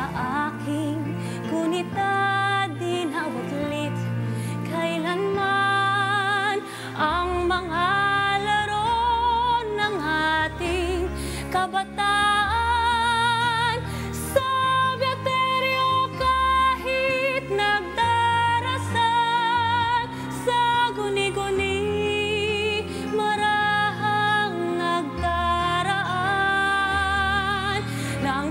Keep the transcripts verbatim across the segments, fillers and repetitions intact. sa akin, ngunit di na ulit kailanman ang mga laro ng ating kabataan. Sa biyakteryo kahit nagdarasal, sa guni-guni marahang nagdaraan ng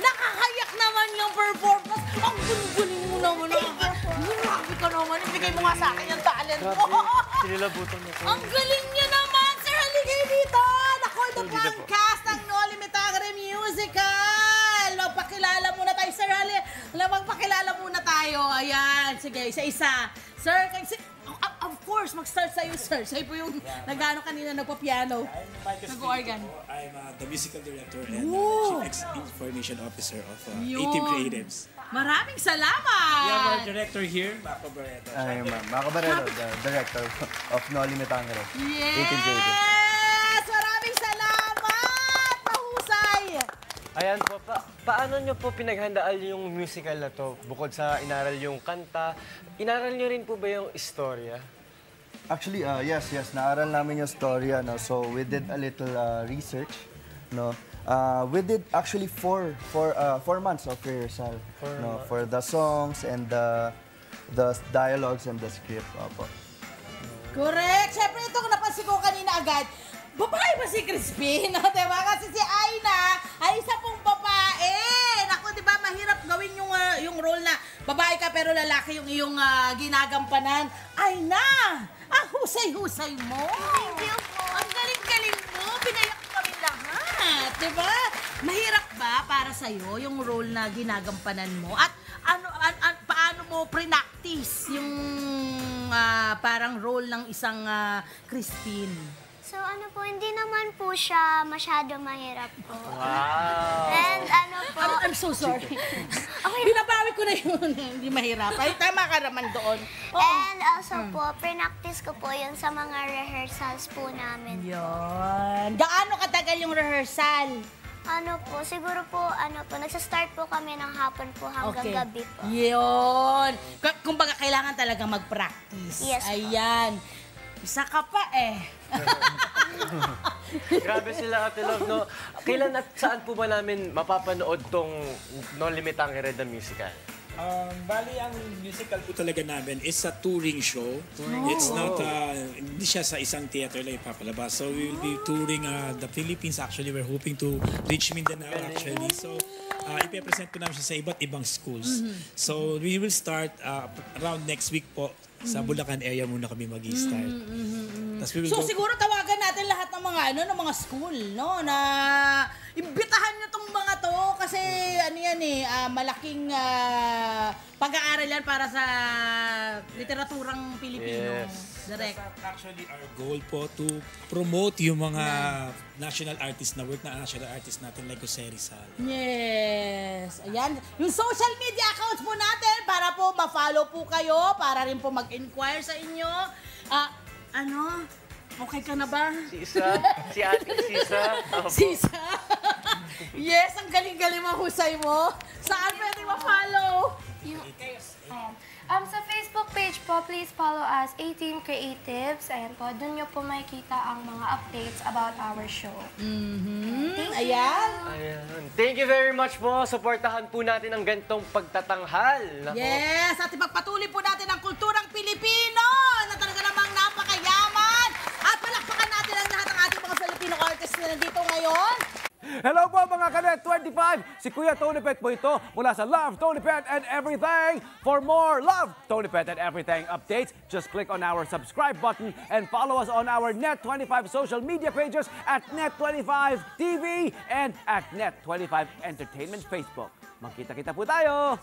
Nakakayak naman yung performance. Ang gun-gunin mo naman. Grabe ka naman. Ibigay mo nga sa akin yung talent mo. Sinilabutan niya ko. Ang galing niya naman, sir. Haligay dito. Ako, ito po ang cast ng Noli Me Tángere Musical. Pakilala muna tayo, sir. Halimang pakilala muna tayo. Ayan. Sige, isa-isa. Sir, kasi... Of course, mag-start sa'yo, sir. Sa'yo po yung yeah, nag-ano kanina, nagpa-piano. Nag-organ. I'm uh, the musical director and uh, Chief Information Officer of uh, ATEEB Creatives. Maraming salamat! We have our director here, Maco Barredo. Ay, ma'am. Maco Barredo, the director of Noli Me Tángere. Yes! ATEEB Creatives. Yes! Maraming salamat! Mahusay! Ayan po, pa paano nyo po pinaghandaan yung musical na to? Bukod sa inaral yung kanta, inaral nyo rin po ba yung istorya? Actually, uh, yes, yes. Naaral namin yung storya, no? So we did a little uh, research, no? Uh, we did actually four, four, uh, four months of rehearsal, no? For the songs and the, the dialogues and the script. Opo. Correct! Siyempre, ito kung napansin ko kanina agad, babae ba si Crispin? Diba? Kasi si Aina ay isa pong babae. Naku, diba? Mahirap gawin yung, uh, yung role na babae ka pero lalaki yung iyong uh, ginagampanan. Aina! Ang husay-husay mo! Thank you po! Ang galing-galing mo! Pinayak ko rin lahat! Diba? Mahirap ba para sa'yo yung role na ginagampanan mo? At ano, an, an, paano mo pre-practice yung uh, parang role ng isang uh, Crispin? So ano po, hindi naman po siya masyado mahirap po. Wow! And ano po... I'm, I'm so sorry. Okay. Binabawi ko na yun. Hindi mahirap. Ay, tama ka naman doon. Oh. And also hmm. po, pre-practice ko po yun sa mga rehearsals po namin. Yun. Gaano katagal yung rehearsal? Ano po, siguro po, ano po, nagsastart po kami ng hapon po hanggang okay. gabi po. Yun. Kumbaga, kailangan talaga mag-practice. Yes. Ayan. Po. Isa ka pa eh. Grabe sila, Ate Love, no? Kailan at saan po ba namin mapapanood tong Noli Me Tángere the Musical? Um, bali, ang musical po talaga namin is a touring show. Touring. Oh. It's not, uh, hindi siya sa isang theater lang ipapalabas. So we will be touring uh, the Philippines actually. We're hoping to reach Mindanao actually. So uh, ipipresent po namin siya sa iba't ibang schools. Mm-hmm. So we will start uh, around next week po. Sa Bulacan area muna kami mag-i-start. Mm-hmm. So go... siguro tawagan natin lahat ng mga ano ng mga school, no, na imbitahan niyo tong mga to kasi ano yan eh uh, malaking uh, pag-aaral yan para sa literaturang Pilipino. Yes. Direct. That's actually our goal po to promote yung mga yeah. national artists na work na national artists natin like Jose Rizal. Yes. Ayan. Yung social media accounts po natin para po ma-follow po kayo, para rin po mag-inquire sa inyo. Ah, uh, ano? Okay ka na ba? Sisa. Si Ate Sisa. Oh, Sisa. Yes, ang galing-galing mahusay mo. Saan pwede ma-follow? Um, um, sa Facebook page po, please follow us, eighteen Creatives. Ayan po, dun nyo po makikita ang mga updates about our show. Mm-hmm. Thank you. Ayan. Ayan. Thank you very much po. Supportahan po natin ang ganitong pagtatanghal. Ako. Yes, at ipagpatuloy po natin ang kulturang Pilipino na talaga namang napakayaman. At palakpakan natin ang lahat ng ating mga Filipino artists na nandito ngayon. Hello po mga ka Net twenty-five! Si Kuya Tonipet po ito mula sa Love, Tonipet, and Everything! For more Love, Tonipet, and Everything updates, just click on our subscribe button and follow us on our Net twenty-five social media pages at Net twenty-five T V and at Net twenty-five Entertainment Facebook. Magkita-kita po tayo!